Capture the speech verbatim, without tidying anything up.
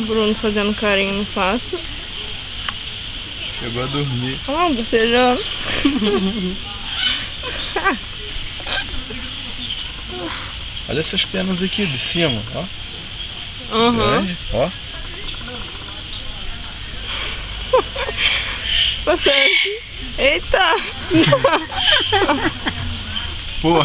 Bruno fazendo carinho no passo. Eu vou dormir. Ah, bocejando. Olha essas penas aqui de cima, ó. Uhum. Grande, ó. Passante. Eita! Pô!